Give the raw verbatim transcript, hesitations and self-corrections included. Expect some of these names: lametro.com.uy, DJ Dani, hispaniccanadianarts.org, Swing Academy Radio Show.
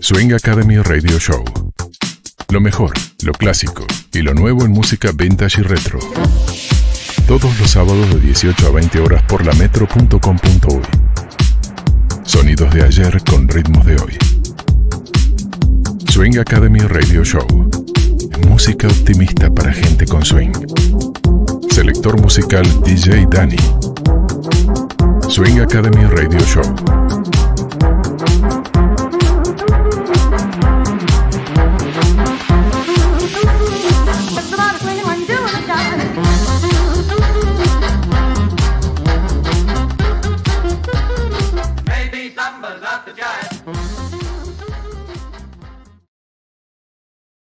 Swing Academy Radio Show. Lo mejor, lo clásico y lo nuevo en música vintage y retro. Todos los sábados de dieciocho a veinte horas por la metro punto com punto uy. Sonidos de ayer con ritmos de hoy. Swing Academy Radio Show. Música optimista para gente con swing. Selector musical D J Dani. Swing Academy Radio Show. Maybe something's up the giant.